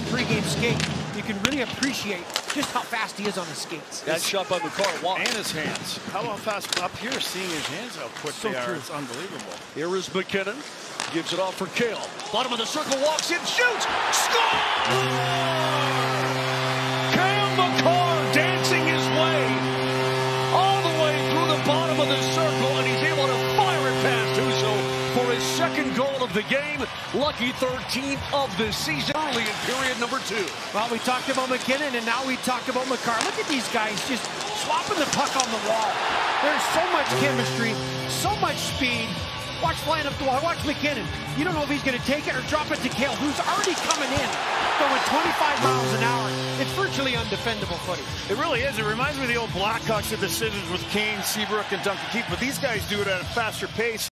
for a pregame skate, you can really appreciate just how fast he is on his skates. That shot by Makar, and his hands. How fast up here, seeing his hands, how quick they are. It's unbelievable. Here is MacKinnon. Gives it off for Cale. Bottom of the circle, walks in, shoots, scores! Cale Makar dancing his way all the way through the bottom of the circle, and he's able to fire it past Husso for his second goal of the game. Lucky 13 of the season early in period number 2. Well, we talked about MacKinnon, and now we talked about Makar. Look at these guys just swapping the puck on the wall. There's so much chemistry, so much speed. Watch flying up the wall. Watch MacKinnon. You don't know if he's going to take it or drop it to Cale, who's already coming in. So with 25 miles an hour, it's virtually undefendable footage. It really is. It reminds me of the old Blackhawks of the Citizens with Kane, Seabrook, and Duncan Keith. But these guys do it at a faster pace.